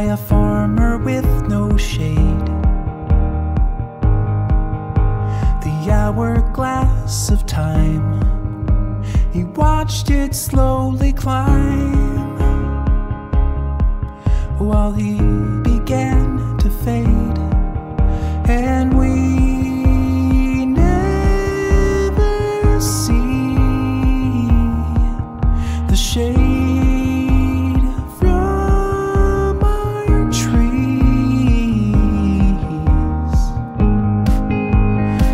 by a farmer with no shade. The hourglass of time, he watched it slowly climb, while he began to fade. And we never see the shade from our trees.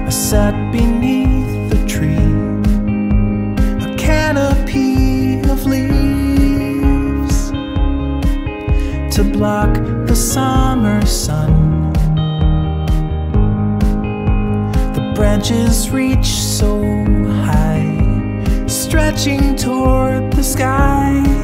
I sat beneath the tree, a canopy of leaves to block the summer sun. Branches reach so high, stretching toward the sky.